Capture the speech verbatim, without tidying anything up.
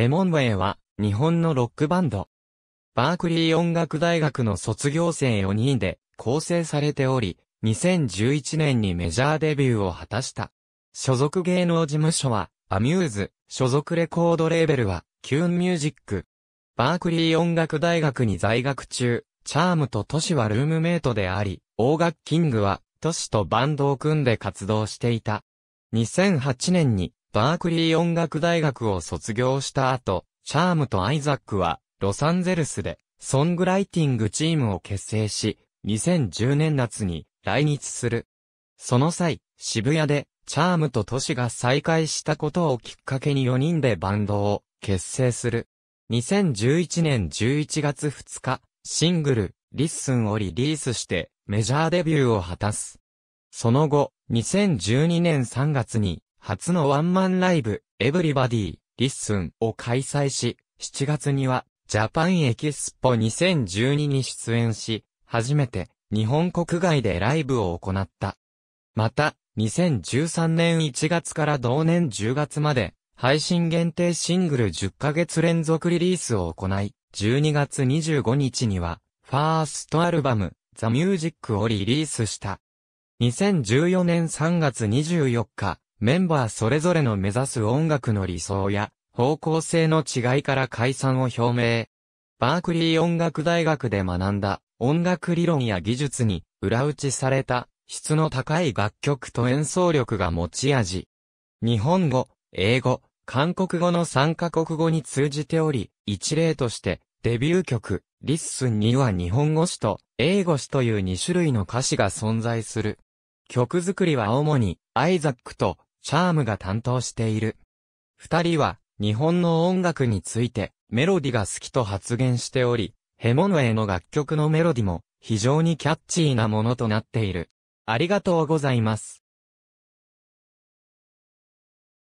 ヘモンウェイは、日本のロックバンド。バークリー音楽大学の卒業生よにんで構成されており、にせんじゅういちねんにメジャーデビューを果たした。所属芸能事務所は、アミューズ、所属レコードレーベルは、キューンミュージック。バークリー音楽大学に在学中、CharmとToshiはルームメイトであり、OgachingはToshiとバンドを組んで活動していた。にせんはちねんにバークリー音楽大学を卒業した後、Charmとアイザックは、ロサンゼルスで、ソングライティングチームを結成し、にせんじゅうねん夏に来日する。その際、渋谷で、CharmとToshiが再会したことをきっかけによにんでバンドを結成する。にせんじゅういちねんじゅういちがつふつか、シングル、Listen をリリースして、メジャーデビューを果たす。その後、にせんじゅうにねんさんがつに、初のワンマンライブ、Everybody, Listen を開催し、しちがつには、ジャパンエキスポにせんじゅうにに出演し、初めて日本国外でライブを行った。また、にせんじゅうさんねんいちがつから同年じゅうがつまで、配信限定シングルじゅっかげつ連続リリースを行い、じゅうにがつにじゅうごにちには、ファーストアルバム、ザ・ミュージックをリリースした。にせんじゅうよねんさんがつにじゅうよっか、メンバーそれぞれの目指す音楽の理想や、方向性の違いから解散を表明。バークリー音楽大学で学んだ音楽理論や技術に裏打ちされた質の高い楽曲と演奏力が持ち味。日本語、英語、韓国語のさんかこくごに通じており、一例としてデビュー曲、Listen には日本語詞と英語詞というにしゅるいの歌詞が存在する。曲作りは主にアイザックとCharmが担当している。二人は日本の音楽についてメロディが好きと発言しており、ヘモンウェイの楽曲のメロディも非常にキャッチーなものとなっている。ありがとうございます。